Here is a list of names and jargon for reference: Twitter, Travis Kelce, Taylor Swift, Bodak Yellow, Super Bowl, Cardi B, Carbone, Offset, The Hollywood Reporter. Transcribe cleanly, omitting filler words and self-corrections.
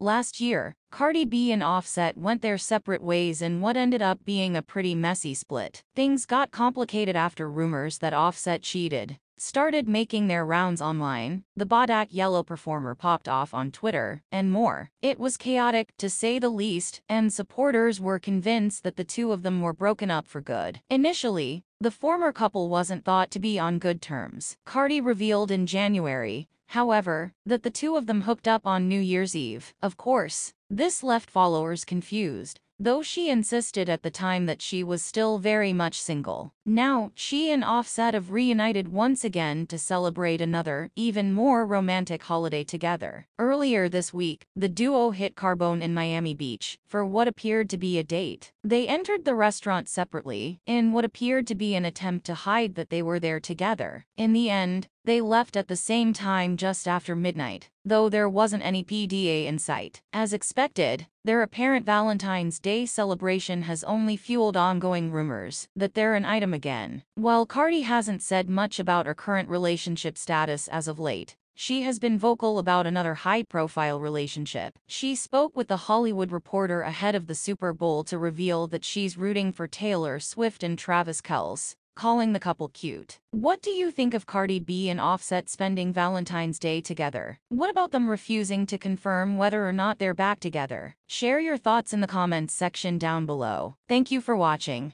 Last year, Cardi B and Offset went their separate ways in what ended up being a pretty messy split. Things got complicated after rumors that Offset cheated started making their rounds online, the Bodak Yellow performer popped off on Twitter, and more. It was chaotic, to say the least, and supporters were convinced that the two of them were broken up for good. Initially, the former couple wasn't thought to be on good terms. Cardi revealed in January, however, that the two of them hooked up on New Year's Eve. Of course, this left followers confused, though she insisted at the time that she was still very much single. Now, she and Offset have reunited once again to celebrate another, even more romantic holiday together. Earlier this week, the duo hit Carbone in Miami Beach for what appeared to be a date. They entered the restaurant separately, in what appeared to be an attempt to hide that they were there together. In the end, they left at the same time just after midnight, though there wasn't any PDA in sight. As expected, their apparent Valentine's Day celebration has only fueled ongoing rumors that they're an item again. While Cardi hasn't said much about her current relationship status as of late, she has been vocal about another high-profile relationship. She spoke with The Hollywood Reporter ahead of the Super Bowl to reveal that she's rooting for Taylor Swift and Travis Kelce, calling the couple cute. What do you think of Cardi B and Offset spending Valentine's Day together? What about them refusing to confirm whether or not they're back together? Share your thoughts in the comments section down below. Thank you for watching.